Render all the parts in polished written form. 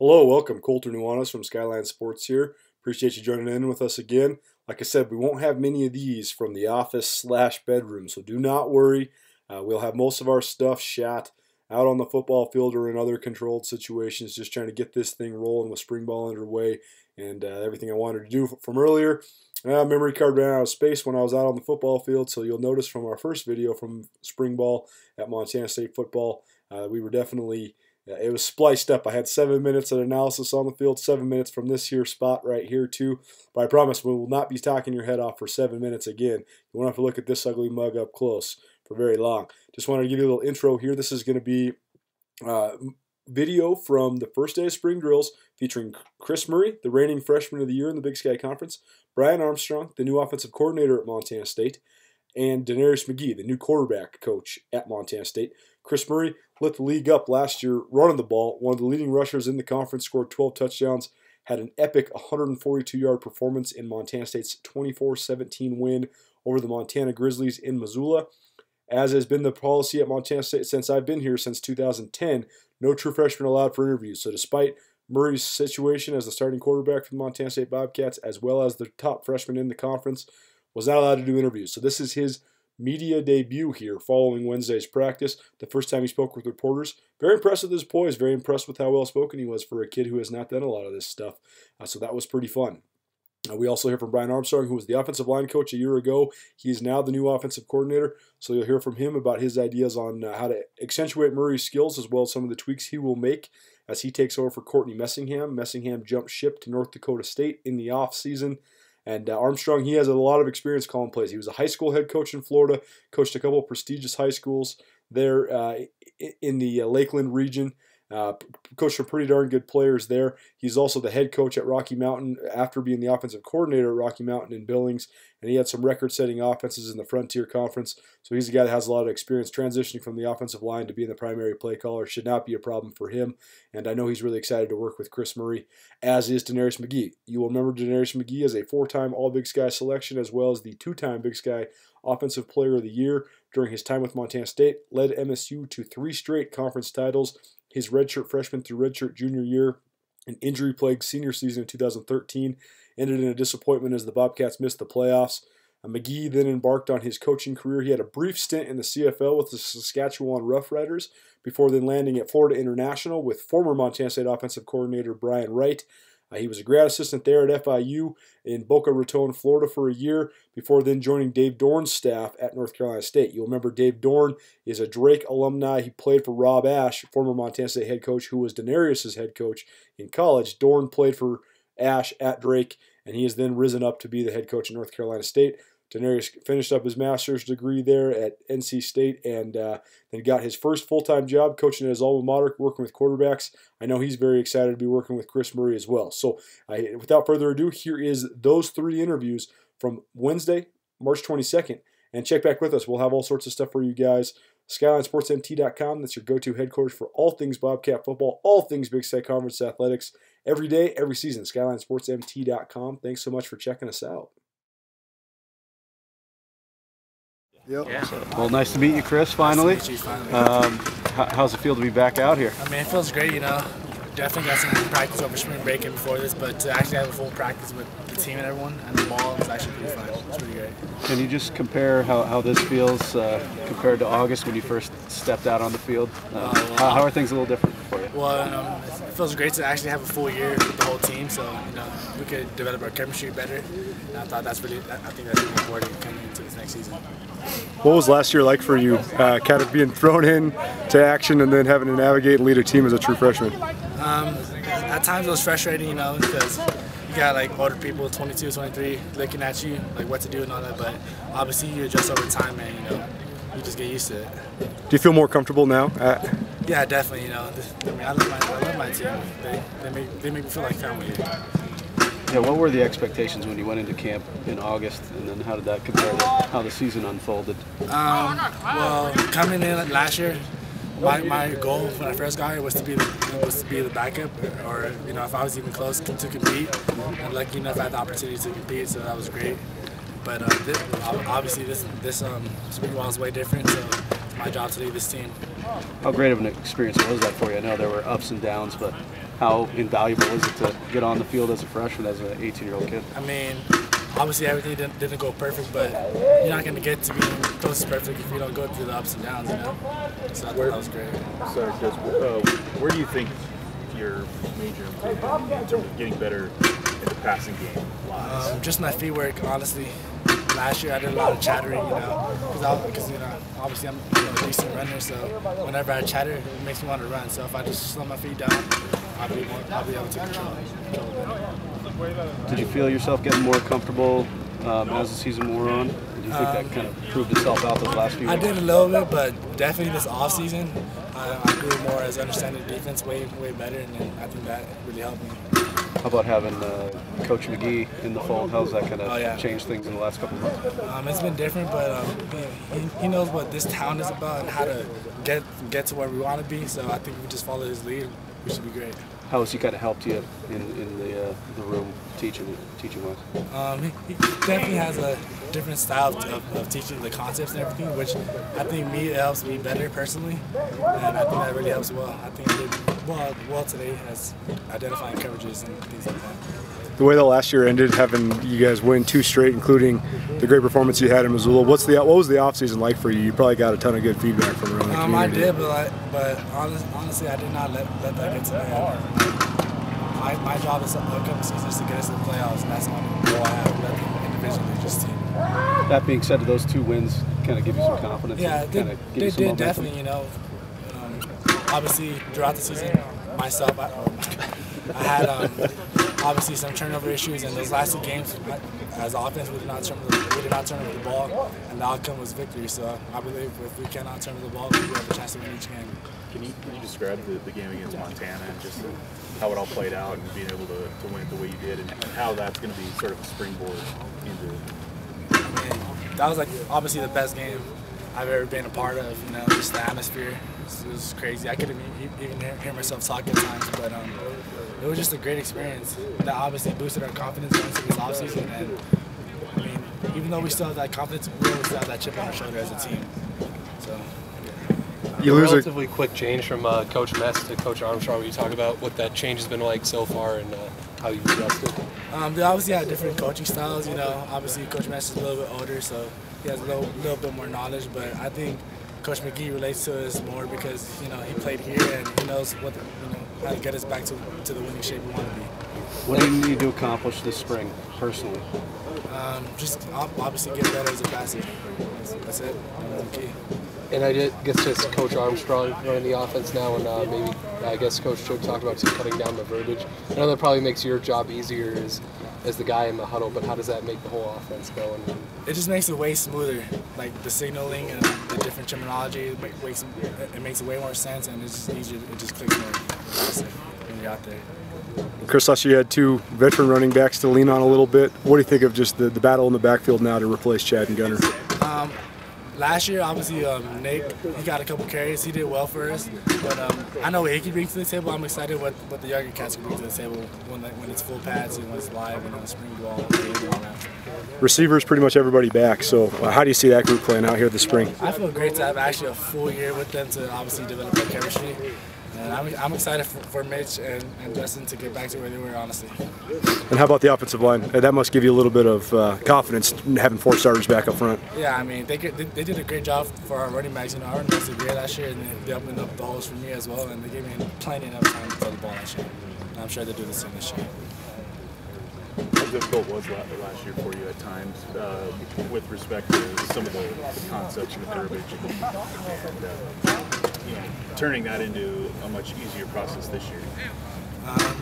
Hello, welcome. Colter Nuanez from Skyline Sports here. Appreciate you joining in with us again. Like I said, we won't have many of these from the office / bedroom, so do not worry. We'll have most of our stuff shot out on the football field or in other controlled situations, just trying to get this thing rolling with spring ball underway and everything I wanted to do from earlier. Memory card ran out of space when I was out on the football field, so you'll notice from our first video from spring ball at Montana State football, we were definitely, it was spliced up. I had 7 minutes of analysis on the field, 7 minutes from this here spot right here too. But I promise we will not be talking your head off for 7 minutes again. You won't have to look at this ugly mug up close for very long. Just wanted to give you a little intro here. This is going to be video from the first day of spring drills featuring Chris Murray, the reigning freshman of the year in the Big Sky Conference, Brian Armstrong, the new offensive coordinator at Montana State, and DeNarius McGhee, the new quarterback coach at Montana State. Chris Murray lit the league up last year running the ball, one of the leading rushers in the conference, scored 12 touchdowns, had an epic 142-yard performance in Montana State's 24-17 win over the Montana Grizzlies in Missoula. As has been the policy at Montana State since I've been here, since 2010, no true freshman allowed for interviews. So despite Murray's situation as the starting quarterback for the Montana State Bobcats, as well as the top freshman in the conference, was not allowed to do interviews. So this is his media debut here following Wednesday's practice, the first time he spoke with reporters. Very impressed with his poise, very impressed with how well-spoken he was for a kid who has not done a lot of this stuff. So that was pretty fun. We also hear from Brian Armstrong, who was the offensive line coach a year ago. He is now the new offensive coordinator, so you'll hear from him about his ideas on how to accentuate Murray's skills, as well as some of the tweaks he will make as he takes over for Courtney Messingham. Messingham jumped ship to North Dakota State in the offseason. And Armstrong, he has a lot of experience calling plays. He was a high school head coach in Florida, coached a couple of prestigious high schools there in the Lakeland region, coached some pretty darn good players there. He's also the head coach at Rocky Mountain after being the offensive coordinator at Rocky Mountain in Billings, and he had some record-setting offenses in the Frontier Conference. So he's a guy that has a lot of experience transitioning from the offensive line to being the primary play caller. Should not be a problem for him, and I know he's really excited to work with Chris Murray, as is DeNarius McGhee. You will remember DeNarius McGhee as a four-time All-Big Sky selection, as well as the two-time Big Sky Offensive Player of the Year during his time with Montana State, led MSU to 3 straight conference titles, his redshirt freshman through redshirt junior year. An injury-plagued senior season in 2013 ended in a disappointment as the Bobcats missed the playoffs. McGhee then embarked on his coaching career. He had a brief stint in the CFL with the Saskatchewan Rough Riders before then landing at Florida International with former Montana State offensive coordinator Brian Wright. He was a grad assistant there at FIU in Boca Raton, Florida for a year before then joining Dave Dorn's staff at North Carolina State. You'll remember Dave Dorn is a Drake alumni. He played for Rob Ash, former Montana State head coach, who was DeNarius' head coach in college. Dorn played for Ash at Drake, and he has then risen up to be the head coach at North Carolina State. DeNarius finished up his master's degree there at NC State and then got his first full-time job coaching at his alma mater, working with quarterbacks. I know he's very excited to be working with Chris Murray as well. So without further ado, here is those 3 interviews from Wednesday, March 22nd. And check back with us. We'll have all sorts of stuff for you guys. SkylinesportsMT.com, that's your go-to headquarters for all things Bobcat football, all things Big Sky Conference athletics, every day, every season. SkylinesportsMT.com. Thanks so much for checking us out. Yep. Yeah. Well, nice to meet you, Chris, finally. Nice to meet you, finally. How's it feel to be back out here? I mean, it feels great, you know. Definitely got some practice over spring break and before this, but to actually have a full practice with the team and everyone and the ball was actually pretty fun. It was pretty great. Can you just compare how this feels compared to August when you first stepped out on the field? How are things a little different for you? Well, it feels great to actually have a full year with the whole team, so you know we could develop our chemistry better. And I think that's really important coming into this next season. What was last year like for you, kind of being thrown in to action and then having to navigate and lead a team as a true freshman? At times it was frustrating, you know, because you got like older people, 22, 23, looking at you, like what to do and all that, but obviously you adjust over time and, you know, you just get used to it. Do you feel more comfortable now? Yeah, definitely, you know. I love my team. They make me feel like family. Yeah, what were the expectations when you went into camp in August, and then how did that compare to how the season unfolded? Well, coming in last year, my goal when I first got here was to be the backup, or you know, if I was even close to compete. And lucky enough, I had the opportunity to compete, so that was great. But obviously, this spring ball is way different. So my job to lead this team. How great of an experience was that for you? I know there were ups and downs, but how invaluable is it to get on the field as a freshman, as an 18-year-old kid? I mean, obviously everything didn't go perfect, but you're not going to get to be close to perfect if you don't go through the ups and downs, you know? So I thought that was great. So, Chris, where do you think your major improvement in terms of getting better in the passing game lies? Just my feet work, honestly. Last year I did a lot of chattering, you know, because you know, obviously I'm a decent runner, so whenever I chatter, it makes me want to run. So if I just slow my feet down, I'll be able to control it. Did you feel yourself getting more comfortable as the season wore on? Did you think that kind of proved itself out those last few weeks? I did a little bit, but definitely this off season, I grew more as understanding defense way better, and then I think that really helped me. How about having Coach McGhee in the fold? How's that kind of changed things in the last couple of months? It's been different, but he knows what this town is about and how to get to where we want to be. So I think if we just follow his lead, we should be great. How has he kind of helped you in the room teaching-wise? He definitely has a different style of teaching the concepts and everything, which I think it helps me better personally, and I think that really helps well. I think it did well today as identifying coverages and things like that. The way the last year ended, having you guys win 2 straight, including the great performance you had in Missoula, what was the offseason like for you? You probably got a ton of good feedback from around the community. I did, but honestly, I did not let that get to my head. My job is upcoming season is to get us to the playoffs, and that's not the goal I have, nothing individually, just team. That being said, do those 2 wins kind of give you some confidence? Yeah, they did definitely, you know. Obviously, throughout the season, myself, I had obviously some turnover issues, and those last 2 games, as offense, we did not turn over the ball, and the outcome was victory. So I believe if we cannot turn over the ball, we have a chance to win each game. Can you describe the game against Montana and just how it all played out and being able to win it the way you did, and how that's going to be sort of a springboard into? That was like obviously the best game I've ever been a part of. You know, just the atmosphere. It was crazy. I couldn't even hear myself talk at times, but it was just a great experience that obviously boosted our confidence going into this offseason. And I mean, even though we still have that confidence, we always have that chip on our shoulder as a team. So, yeah. You lose a relatively quick change from Coach Mess to Coach Armstrong. Will you talk about what that change has been like so far and how you've adjusted? They obviously had different coaching styles. You know, obviously Coach Mess is a little bit older, so he has a little bit more knowledge, but I think Coach McGhee relates to us more because, you know, he played here and he knows what the, you know, how to get us back to the winning shape we want to be. What do you need to accomplish this spring, personally? Just obviously get better as a passer. That's it. That's the key. And I guess just Coach Armstrong running the offense now, and maybe I guess Coach Chook talked about just cutting down the verbiage. I know that probably makes your job easier as the guy in the huddle, but how does that make the whole offense go? And it just makes it way smoother, like the signaling and the different terminology. It makes way more sense, and it's just easier. It just clicks more when you're out there. Chris, last year you had 2 veteran running backs to lean on a little bit. What do you think of just the battle in the backfield now to replace Chad and Gunner? Last year, obviously, Nate, he got a couple carries. He did well for us. But I know what he can bring to the table. I'm excited what the younger cats can bring to the table when it's full pads and when it's live and on the spring ball. Receivers, pretty much everybody back. So how do you see that group playing out here this spring? I feel great to have actually a full year with them to obviously develop their chemistry. And I'm excited for Mitch and Justin to get back to where they were, honestly. And how about the offensive line? That must give you a little bit of confidence having 4 starters back up front. Yeah, I mean, they did a great job for our running backs. You know, our running backs did great last year, and they opened up the holes for me as well, and they gave me plenty enough time to throw the ball last year. And I'm sure they'll do the same this year. How difficult was last year for you at times with respect to some of the concepts with verbiage and you know, turning that into a much easier process this year?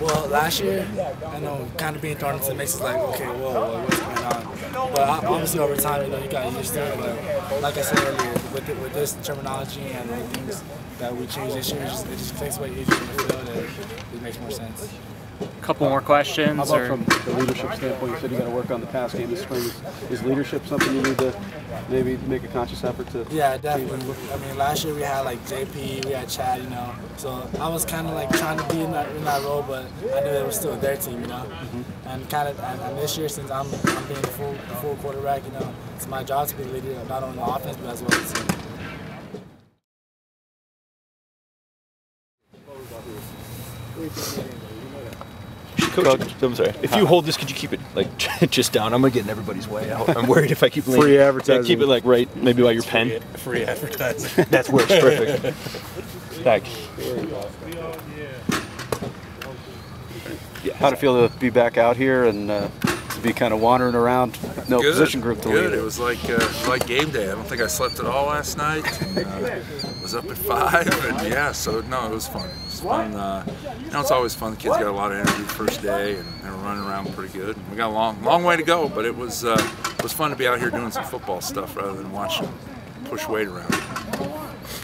Well, last year, I know kind of being thrown into the mix is like, okay, whoa, what's going on? But obviously over time, you know, you got used to it. But like I said earlier, with this terminology and the things that we changed this year, it just takes way easier to feel that it makes more sense. A couple more questions. How about from the leadership standpoint? You said you got to work on the pass game this spring. Is leadership something you need to maybe make a conscious effort to? Yeah, definitely. I mean, last year we had like JP, we had Chad, you know. So I was kind of like trying to be in that role, but I knew it was still their team, you know. Mm-hmm. And kind of and this year, since I'm being the full quarterback, you know, it's my job to be the leader, not only the offense but as well as the team. Coach, I'm sorry. If you hold this, could you keep it like just down? I'm gonna get in everybody's way. I'm worried if I keep leaning. Free advertising. Yeah, keep it like right, maybe by your pen. Free advertising. That's where it's perfect. Thanks. How'd it feel to be back out here and to be kind of wandering around? No good. Position group to lead. It was like game day. I don't think I slept at all last night. Was up at 5, and yeah, so no, it was fun. It was fun. You know, it's always fun. The kids got a lot of energy first day, and they were running around pretty good. And we got a long way to go, but it was fun to be out here doing some football stuff rather than watching push weight around.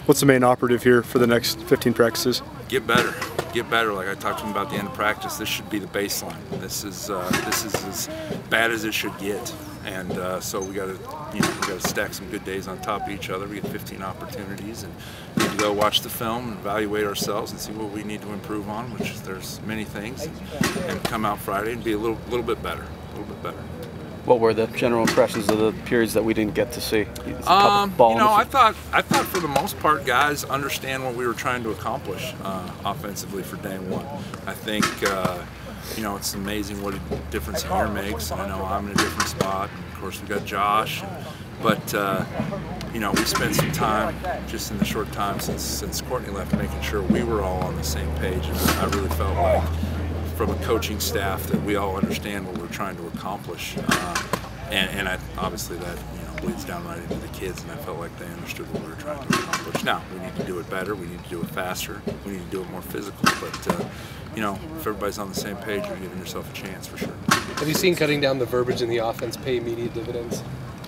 What's the main operative here for the next 15 practices? Get better. Get better. Like I talked to him about the end of practice, this should be the baseline. This is as bad as it should get, and so we got to stack some good days on top of each other. We get 15 opportunities, and we need to go watch the film and evaluate ourselves and see what we need to improve on, which is, there's many things, and come out Friday and be a little bit better, What were the general impressions of the periods that we didn't get to see? You know, I thought for the most part, guys understand what we were trying to accomplish offensively for day one. I think you know, it's amazing what a difference Hunter makes. I know I'm in a different spot. And of course, we got Josh, but you know, we spent some time just in the short time since Courtney left, making sure we were all on the same page, and I really felt like, from a coaching staff, that we all understand what we're trying to accomplish, and obviously that bleeds down right into the kids, and I felt like they understood what we were trying to accomplish. Now we need to do it better, we need to do it faster, we need to do it more physical, but you know, if everybody's on the same page, you're giving yourself a chance for sure. Have you seen cutting down the verbiage in the offense pay immediate dividends?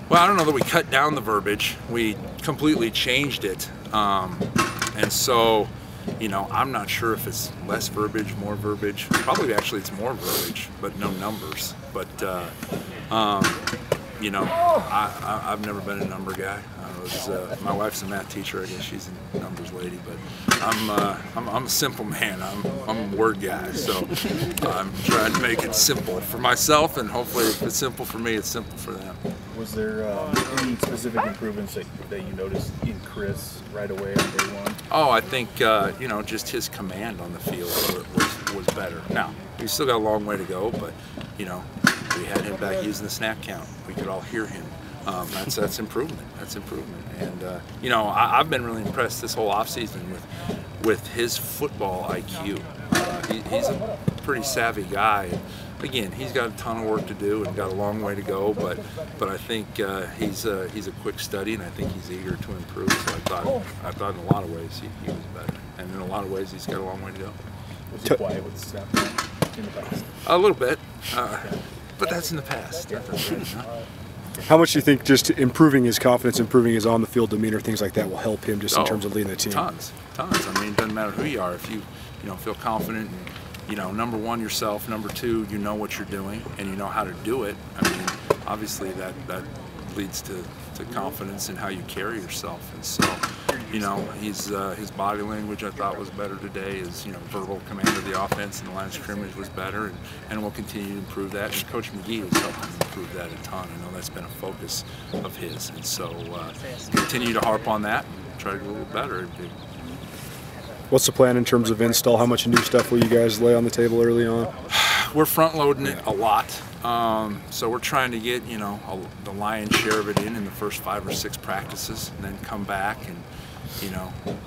Well, I don't know that we cut down the verbiage, we completely changed it, and so you know, I'm not sure if it's less verbiage, more verbiage. Probably actually it's more verbiage, but no numbers. But, you know, I've never been a number guy. My wife's a math teacher. I guess she's a numbers lady, but I'm a simple man. I'm a word guy, so I'm trying to make it simple for myself, and hopefully if it's simple for me, it's simple for them. Was there any specific improvements that you noticed in Chris right away on day one? Oh, I think you know, just his command on the field was better. Now we still got a long way to go, but you know, we had him back using the snap count. We could all hear him. That's improvement. That's improvement. And you know, I've been really impressed this whole offseason with his football IQ. He's a pretty savvy guy. Again, he's got a ton of work to do and got a long way to go. But I think he's a quick study, and I think he's eager to improve. So I thought in a lot of ways he was better, and in a lot of ways he's got a long way to go. Was he quiet with the snap count in the past? A little bit, but that's in the past. How much do you think just improving his confidence, improving his on-the-field demeanor, things like that, will help him just in terms of leading the team? Tons, tons. I mean, it doesn't matter who you are. If you feel confident, and, number one, yourself. Number two, you know what you're doing, and you know how to do it. I mean, obviously that leads to confidence in how you carry yourself. And so, you know, his body language, I thought, was better today. His verbal command of the offense and the line of scrimmage was better, and we'll continue to improve that. And Coach McGhee has helped him improve that a ton. I know that's been a focus of his, and so continue to harp on that and try to do a little better. What's the plan in terms of install? How much new stuff will you guys lay on the table early on? We're front loading it a lot. So we're trying to get the lion's share of it in the first 5 or 6 practices, and then come back and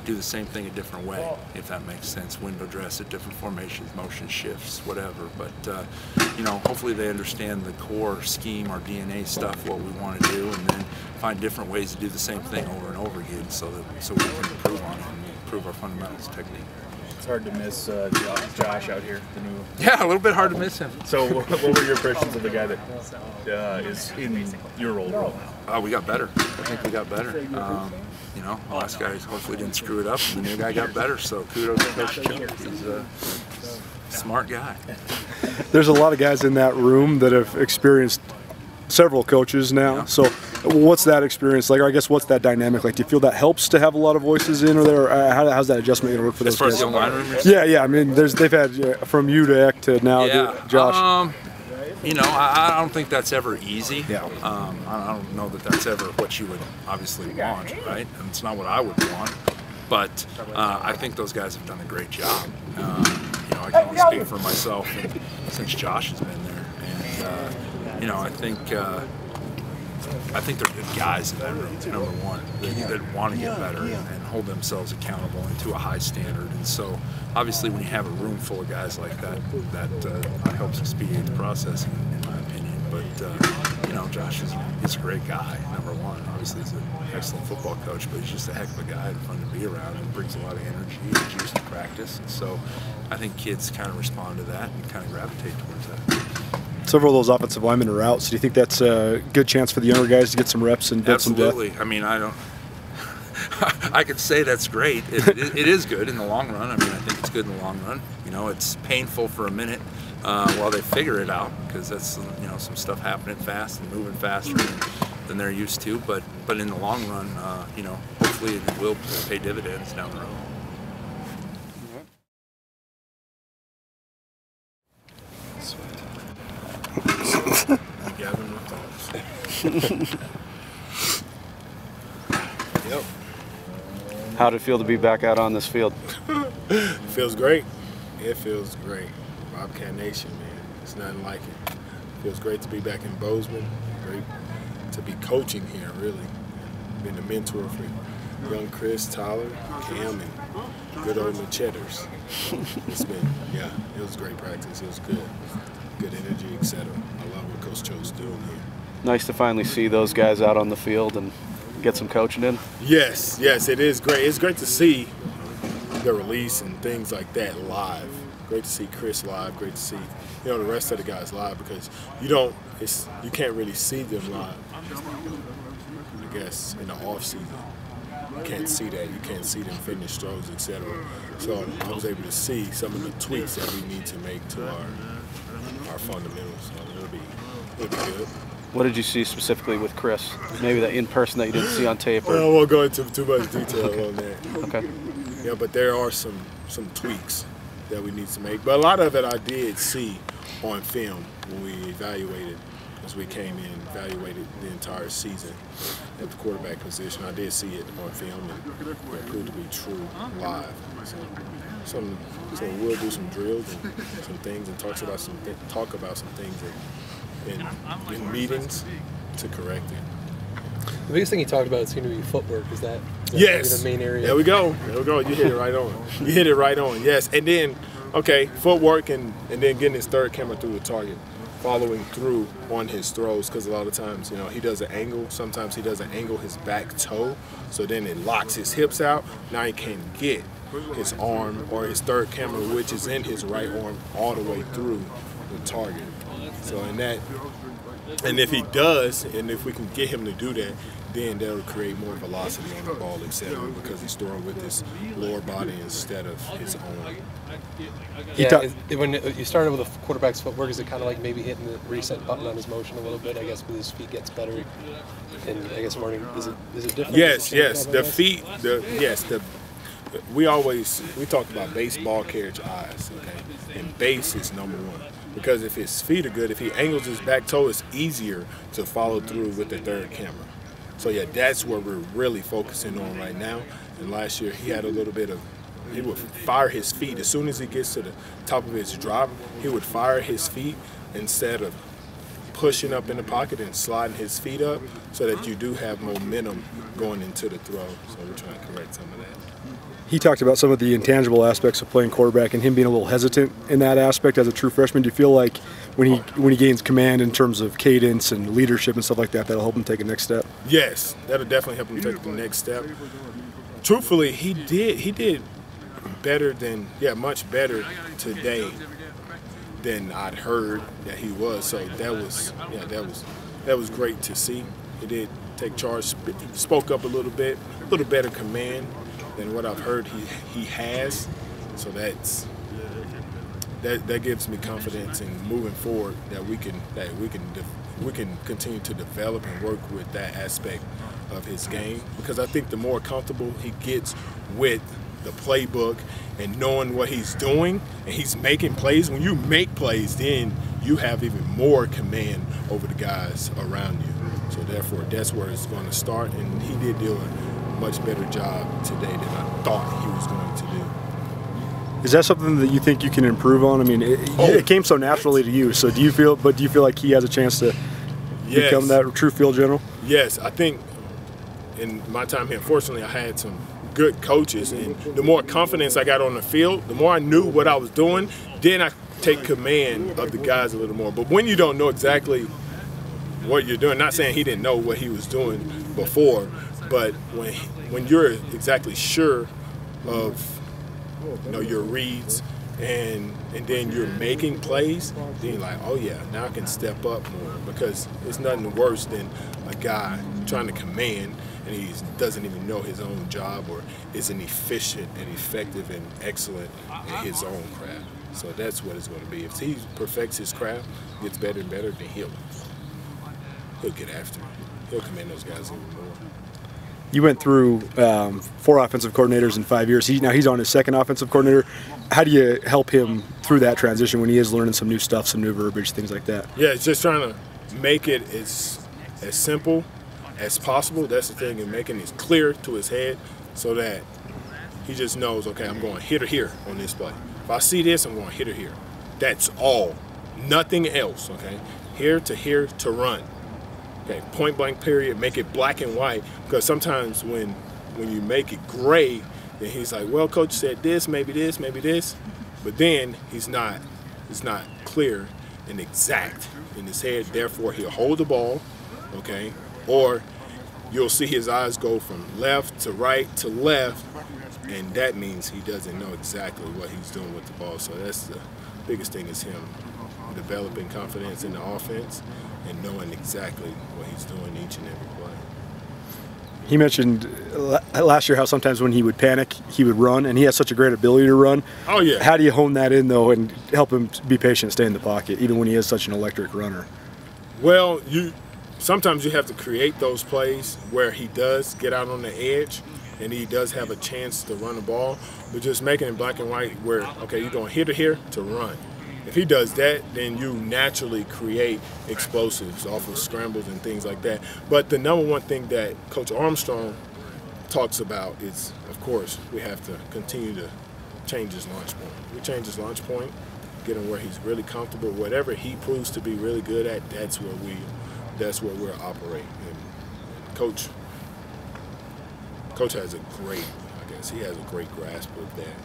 do the same thing a different way, if that makes sense. Window dress at different formations, motion shifts, whatever. But hopefully they understand the core scheme, our DNA stuff, what we want to do, and then find different ways to do the same thing over and over again, so we can improve on it and improve our fundamentals technique. Hard to miss Josh out here. The new... Yeah, a little bit hard to miss him. So what were your impressions of the guy that is in your old role now? We got better. I think we got better. The last guy hopefully didn't screw it up, and the new guy got better, so kudos to Coach Chuck. He's a smart guy. There's a lot of guys in that room that have experienced several coaches now, so what's that experience like? Or I guess what's that dynamic like? Do you feel that helps to have a lot of voices in, or there? How's that adjustment going to work for those guys? Yeah. I mean, they've had from you to Eck to now, Josh. I don't think that's ever easy. Yeah. I don't know that that's ever what you would obviously want, right? And it's not what I would want. But I think those guys have done a great job. I can only speak for myself since Josh has been there. And, I think they're good guys in that room, number one. They want to get better and hold themselves accountable and to a high standard. And so, obviously, when you have a room full of guys like that, that helps expedite the process, in my opinion. But, Josh is a great guy, number one. Obviously, he's an excellent football coach, but he's just a heck of a guy and fun to be around and brings a lot of energy and juice to practice. And so, I think kids kind of respond to that and kind of gravitate towards that. Several of those offensive linemen are out, so do you think that's a good chance for the younger guys to get some reps and build some depth? Absolutely. I mean, I could say that's great. It is good in the long run. I mean, I think it's good in the long run. It's painful for a minute while they figure it out, because that's, some stuff happening fast and moving faster than they're used to. But in the long run, hopefully it will pay dividends down the road. Yep. How'd it feel to be back out on this field? Feels great. It feels great. Bobcat Nation, man. It's nothing like it. Feels great to be back in Bozeman. Great to be coaching here, really. Been a mentor for young Chris, Tyler, Cam, and good old Machetters. It was great practice. It was good energy, etc. I love what Coach Cho's doing here. Nice to finally see those guys out on the field and get some coaching in. Yes, it is great. It's great to see the release and things like that live. Great to see Chris live. Great to see the rest of the guys live, because you can't really see them live. I guess in the off season you can't see that. You can't see them finish throws, etc. So I was able to see some of the tweaks that we need to make to our fundamentals. So it'll be good. What did you see specifically with Chris? Maybe that in person that you didn't see on tape? Well, I won't go into too much detail on that. Okay. Yeah, but there are some tweaks that we need to make. But a lot of it I did see on film when we evaluated, as we came in, evaluated the entire season at the quarterback position. I did see it on film, and it proved to be true live. So we'll do some drills and some things, and talk about some things that, in meetings to correct it. The biggest thing you talked about seemed to be footwork. Is that yes, the main area? There we go. You hit it right on. Yes. And then, footwork and then getting his third camera through the target, following through on his throws, because a lot of times, he does an angle. Sometimes he doesn't angle his back toe, so then it locks his hips out. Now he can't get his arm or his third camera, which is in his right arm, all the way through the target. So if we can get him to do that, then that'll create more velocity on the ball, etc., because he's throwing with his lower body instead of his own. Yeah, when you started with a quarterback's footwork, is it kind of like maybe hitting the reset button on his motion a little bit? I guess with his feet gets better, and I guess morning is it different? Yes. We talk about baseball carriage eyes, and base is number one. Because if his feet are good, if he angles his back toe, it's easier to follow through with the third camera. So that's where we're really focusing on right now. And last year he had a little bit of, he would fire his feet. As soon as he gets to the top of his drop, he would fire his feet instead of pushing up in the pocket and sliding his feet up, so that you do have momentum going into the throw. So we're trying to correct some of that. He talked about some of the intangible aspects of playing quarterback and him being a little hesitant in that aspect as a true freshman. Do you feel like when he gains command in terms of cadence and leadership and stuff like that, that'll help him take a next step? Yes, that'll definitely help him take the next step. Truthfully, he did better than, much better today than I'd heard that he was. So that was great to see. He did take charge, spoke up a little better command than what I've heard he has, so that gives me confidence in moving forward that we can continue to develop and work with that aspect of his game, because I think the more comfortable he gets with the playbook and knowing what he's doing and he's making plays. When you make plays, then you have even more command over the guys around you. So therefore, that's where it's going to start, and he did do it. much better job today than I thought he was going to do. Is that something that you think you can improve on? I mean, it came so naturally to you. So do you feel like he has a chance to become that true field general? Yes, I think in my time here, fortunately, I had some good coaches, and the more confidence I got on the field, the more I knew what I was doing, then I take command of the guys a little more. But when you don't know exactly what you're doing, not saying he didn't know what he was doing before, but when you're exactly sure of your reads, and then you're making plays, then you're like, oh yeah, now I can step up more, because it's nothing worse than a guy trying to command and he doesn't even know his own job or isn't efficient and effective and excellent in his own craft. So that's what it's going to be. If he perfects his craft, gets better and better, then he'll get after it. He'll command those guys even more. You went through 4 offensive coordinators in 5 years. Now he's on his second offensive coordinator. How do you help him through that transition when he is learning some new stuff, some new verbiage, things like that? Yeah, it's just trying to make it as simple as possible. That's the thing, and making it clear to his head so that he just knows, okay, I'm going hit her here on this play. If I see this, I'm going hit her here. That's all. Nothing else, okay? Here to run. Okay, point blank period, make it black and white, because sometimes when you make it gray, then he's like, well, coach said this, maybe this, maybe this, but then it's not clear and exact in his head, therefore he'll hold the ball, okay, or you'll see his eyes go from left to right to left, and that means he doesn't know exactly what he's doing with the ball. So that's the biggest thing, is him developing confidence in the offense and knowing exactly what he's doing each and every play. He mentioned last year how sometimes when he would panic, he would run, and he has such a great ability to run. Oh, yeah. How do you hone that in, though, and help him be patient, stay in the pocket, even when he is such an electric runner? Well, sometimes you have to create those plays where he does get out on the edge and he does have a chance to run the ball, but just making it black and white where, okay, you're going hit it here to run. If he does that, then you naturally create explosives off of scrambles and things like that. But the number one thing that Coach Armstrong talks about is, of course, we have to continue to change his launch point. We change his launch point, get him where he's really comfortable. Whatever he proves to be really good at, that's where we're operating. And Coach has a great, he has a great grasp of that,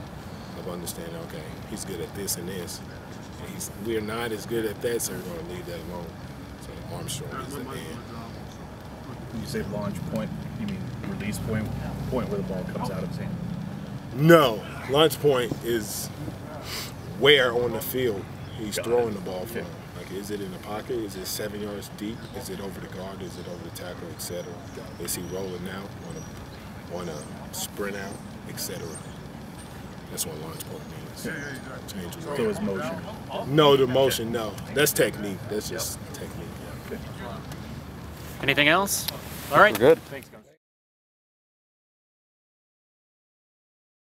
of understanding, okay, he's good at this and this. We're not as good at that, so we're going to leave that alone. So Armstrong is the man. You say launch point, you mean release point? Point where the ball comes out of his hand? No. Launch point is where on the field he's throwing the ball from. Like, is it in the pocket? Is it 7 yards deep? Is it over the guard? Is it over the tackle, etc.? Is he rolling out on a sprint out, etc.? That's what launch point means. Yeah. So it's motion. No, the motion, no. That's technique. That's just technique. Yeah. Anything else? All right. We're good. Thanks, guys.